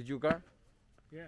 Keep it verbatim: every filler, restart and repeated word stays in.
Did you, Gar? Yeah.